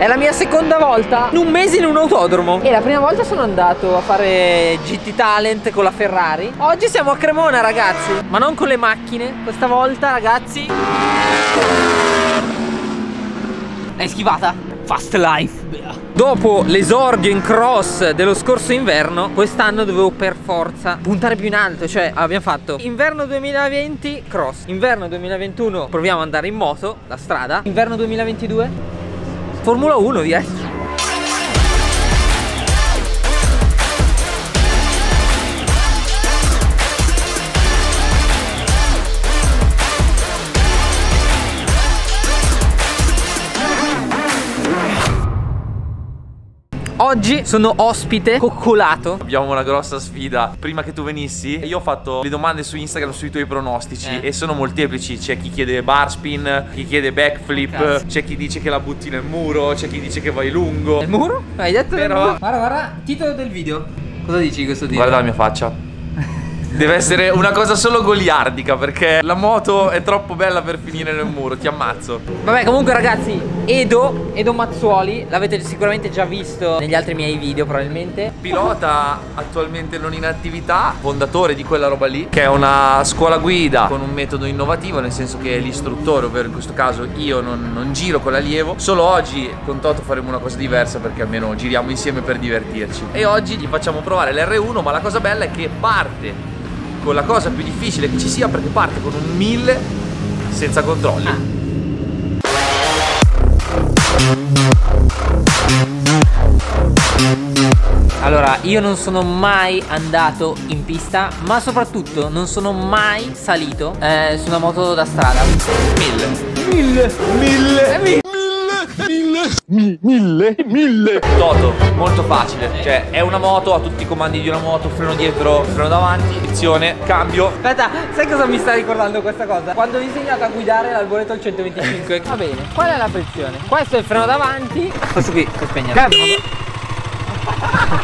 È la mia seconda volta in un mese in un autodromo. E la prima volta sono andato a fare GT Talent con la Ferrari. Oggi siamo a Cremona, ragazzi, ma non con le macchine. Questa volta, ragazzi, l'hai schivata? Fast Life. Dopo l'esordio in cross dello scorso inverno, quest'anno dovevo per forza puntare più in alto. Cioè abbiamo fatto inverno 2020 cross, inverno 2021 proviamo ad andare in moto, la strada, inverno 2022 Formula 1 direi. Oggi sono ospite coccolato. Abbiamo una grossa sfida. Prima che tu venissi io ho fatto le domande su Instagram sui tuoi pronostici e sono molteplici. C'è chi chiede bar spin, chi chiede backflip, c'è chi dice che la butti nel muro, c'è chi dice che vai lungo. Nel muro? Hai detto però... nel muro? Guarda, guarda, titolo del video. Cosa dici di questo titolo? Guarda la mia faccia. Deve essere una cosa solo goliardica, perché la moto è troppo bella per finire nel muro, ti ammazzo. Vabbè, comunque ragazzi, Edo Mazzuoli, l'avete sicuramente già visto negli altri miei video probabilmente. Pilota attualmente non in attività, fondatore di quella roba lì, che è una scuola guida con un metodo innovativo, nel senso che l'istruttore, ovvero in questo caso io, non giro con l'allievo. Solo oggi con Toto faremo una cosa diversa, perché almeno giriamo insieme per divertirci. E oggi gli facciamo provare l'R1, ma la cosa bella è che parte con la cosa più difficile che ci sia, perché parte con un 1000 senza controlli. Allora, io non sono mai andato in pista, ma soprattutto non sono mai salito su una moto da strada. 1000. Toto, molto facile. Cioè è una moto, ha tutti i comandi di una moto. Freno dietro, freno davanti, frizione, cambio. Aspetta, sai cosa mi sta ricordando questa cosa? Quando ho insegnato a guidare l'alboreto al 125. Va bene, qual è la frizione? Questo è il freno davanti. Questo qui, per spegnere.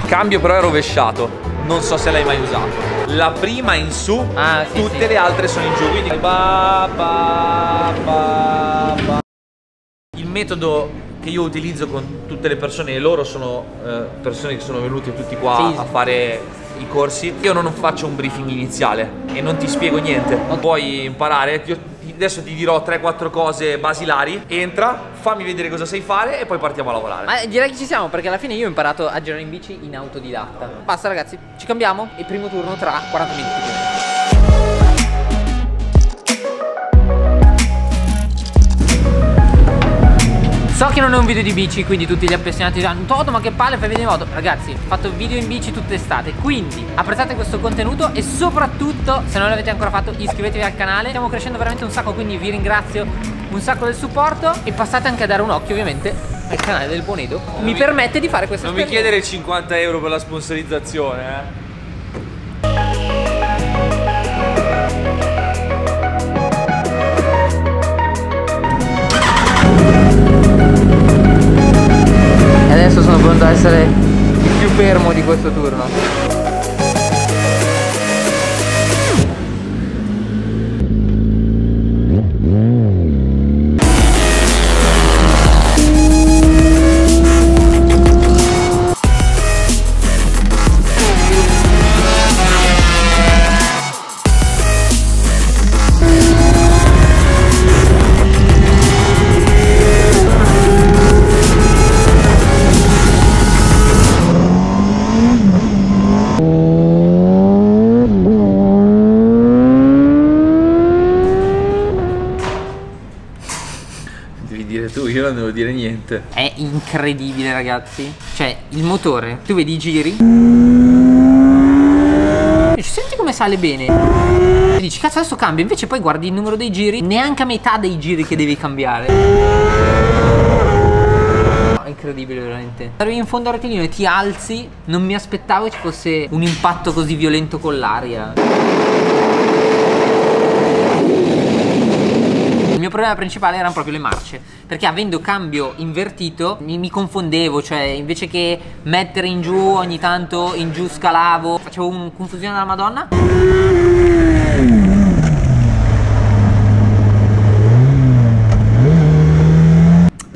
Cambio però è rovesciato. Non so se l'hai mai usato. La prima è in su, sì, tutte le altre sono in giù. Quindi il metodo che io utilizzo con tutte le persone, e loro sono persone che sono venute tutti qua a fare i corsi, io non faccio un briefing iniziale e non ti spiego niente, puoi imparare. Io adesso ti dirò 3-4 cose basilari, entra, fammi vedere cosa sai fare e poi partiamo a lavorare. Ma direi che ci siamo, perché alla fine io ho imparato a girare in bici in autodidatta. Basta ragazzi, ci cambiamo e primo turno tra 40 minuti. So che non è un video di bici, quindi tutti gli appassionati diranno: Toto, ma che palle, fai video in moto. Ragazzi, ho fatto video in bici tutta estate, quindi apprezzate questo contenuto e soprattutto, se non l'avete ancora fatto, iscrivetevi al canale. Stiamo crescendo veramente un sacco, quindi vi ringrazio un sacco del supporto e passate anche a dare un occhio ovviamente al canale del buon Edo. Mi permette di fare questa esperienza. Non mi chiedere 50 euro per la sponsorizzazione, Adesso sono pronto a essere il più fermo di questo turno. Dire niente. È incredibile ragazzi, cioè il motore, tu vedi i giri e ci senti come sale bene e dici cazzo adesso cambia, invece poi guardi il numero dei giri, neanche a metà dei giri che devi cambiare. È incredibile veramente. Arrivi in fondo al rettilineo e ti alzi, non mi aspettavo che ci fosse un impatto così violento con l'aria. Il mio problema principale erano proprio le marce, perché avendo cambio invertito mi confondevo, cioè invece che mettere in giù ogni tanto in giù scalavo, facevo una confusione della Madonna.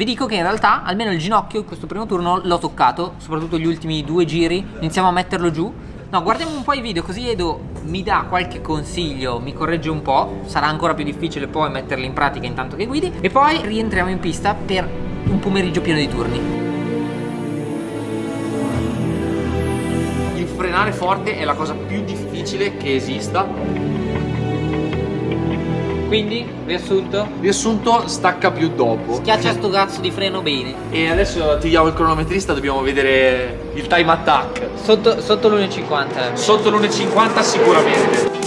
Vi dico che in realtà almeno il ginocchio in questo primo turno l'ho toccato, soprattutto gli ultimi due giri, iniziamo a metterlo giù. No, guardiamo un po' i video, così Edo mi dà qualche consiglio, mi corregge un po', sarà ancora più difficile poi metterli in pratica intanto che guidi, e poi rientriamo in pista per un pomeriggio pieno di turni. Il frenare forte è la cosa più difficile che esista. Quindi, riassunto? Riassunto, stacca più dopo. Schiaccia sto cazzo di freno bene. E adesso attiviamo il cronometrista, dobbiamo vedere il time attack. Sotto l'1,50. Sotto l'1,50 sicuramente.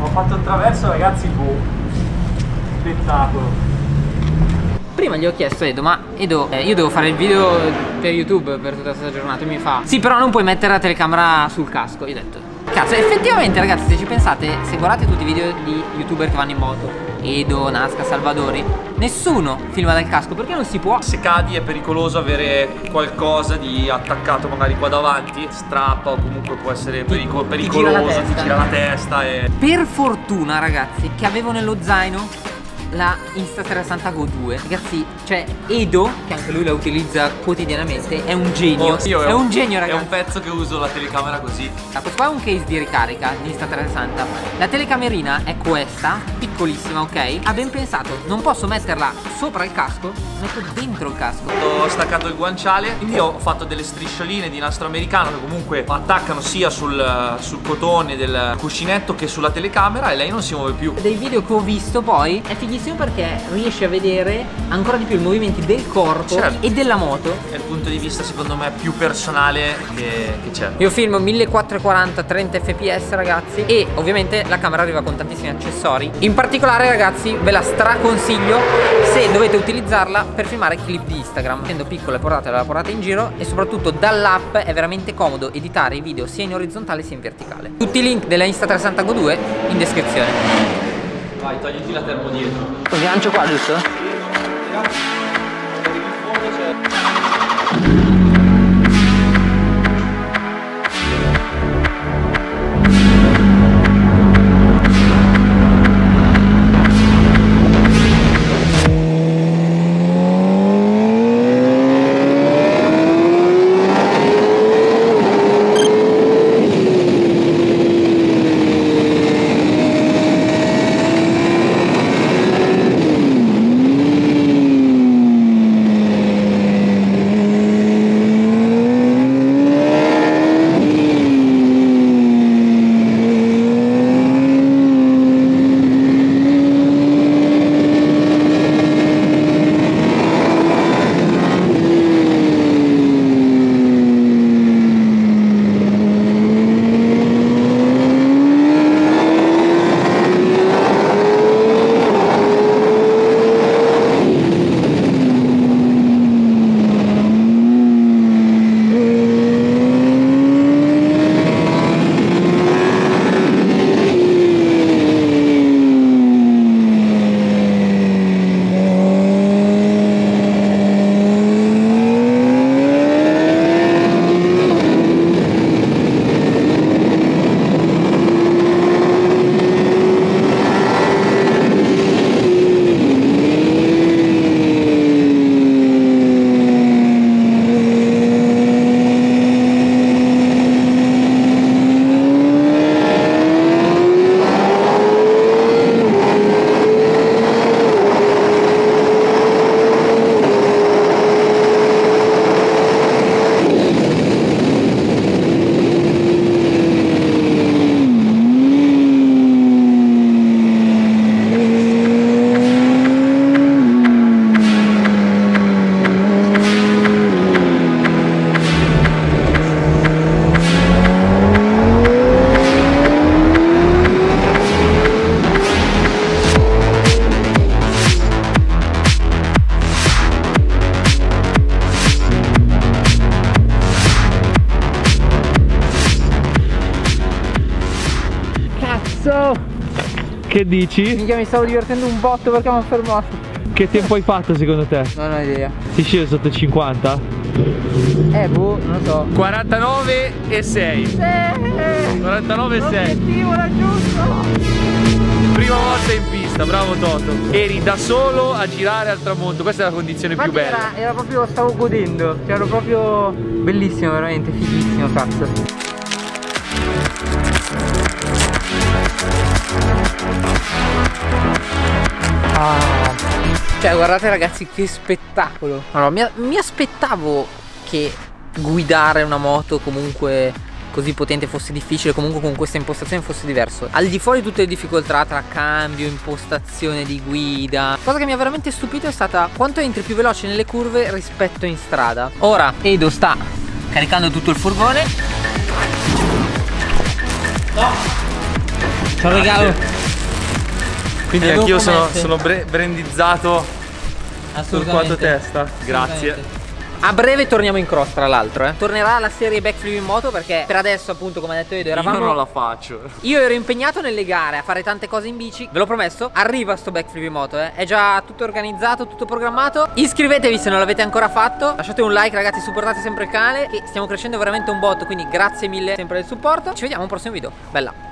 Ho fatto un traverso, ragazzi, boh, spettacolo. Prima gli ho chiesto a Edo, ma Edo, io devo fare il video per YouTube per tutta questa giornata, e mi fa sì, però non puoi mettere la telecamera sul casco. Io ho detto cazzo, effettivamente ragazzi, se ci pensate, se guardate tutti i video di youtuber che vanno in moto, Edo, Nasca, Salvadori, nessuno filma dal casco perché non si può. Se cadi è pericoloso avere qualcosa di attaccato magari qua davanti, strappa o comunque può essere pericoloso, ti gira la testa e... Per fortuna ragazzi che avevo nello zaino la Insta360 Go 2, ragazzi, cioè Edo, che anche lui la utilizza quotidianamente, è un genio. Oh, io è un genio ragazzi. È un pezzo che uso la telecamera così. Questo qua è un case di ricarica di Insta360. La telecamerina è questa, piccolissima, ok? Ha ben pensato, non posso metterla sopra il casco, metto dentro il casco. Ho staccato il guanciale, quindi ho fatto delle striscioline di nastro americano che comunque attaccano sia sul cotone del cuscinetto che sulla telecamera, e lei non si muove più. Dei video che ho visto poi è fighissimo, perché riesci a vedere ancora di più i movimenti del corpo, certo, e della moto. È il punto di vista secondo me più personale che c'è. Io filmo 1440 30 fps ragazzi, e ovviamente la camera arriva con tantissimi accessori. In particolare ragazzi ve la straconsiglio se dovete utilizzarla per filmare clip di Instagram. Essendo piccola, portatela, la portate in giro, e soprattutto dall'app è veramente comodo editare i video sia in orizzontale sia in verticale. Tutti i link della Insta360 Go 2 in descrizione. Vai, togliti la termo dietro. Così lancio qua, giusto? Sì, no, ragazzi. Che dici? Minchia, mi stavo divertendo un botto perché mi hanno fermato. Che tempo hai fatto secondo te? Non ho idea. Ti scende sotto 50? Boh, non lo so. 49,6. Sì. 49,6. Obiettivo raggiunto. Prima volta in pista, bravo Toto. Eri da solo a girare al tramonto, questa è la condizione più bella. Era proprio, stavo godendo, cioè ero proprio bellissimo, veramente, fighissimo, cazzo. Cioè guardate ragazzi che spettacolo. Allora, mi aspettavo che guidare una moto comunque così potente fosse difficile, comunque con questa impostazione fosse diverso. Al di fuori di tutte le difficoltà tra cambio, impostazione di guida, la cosa che mi ha veramente stupito è stata quanto entri più veloce nelle curve rispetto in strada. Ora Edo sta caricando tutto il furgone. No. Ciao regalo. Quindi anch'io sono brandizzato Torquato Testa. Grazie. A breve torniamo in cross tra l'altro, eh. Tornerà la serie backflip in moto perché per adesso appunto, come ha detto Edo, eravamo... Io non la faccio. Io ero impegnato nelle gare a fare tante cose in bici. Ve l'ho promesso, arriva sto backflip in moto, eh. È già tutto organizzato, tutto programmato. Iscrivetevi se non l'avete ancora fatto. Lasciate un like ragazzi, supportate sempre il canale, che stiamo crescendo veramente un botto. Quindi grazie mille sempre del supporto. Ci vediamo al prossimo video. Bella.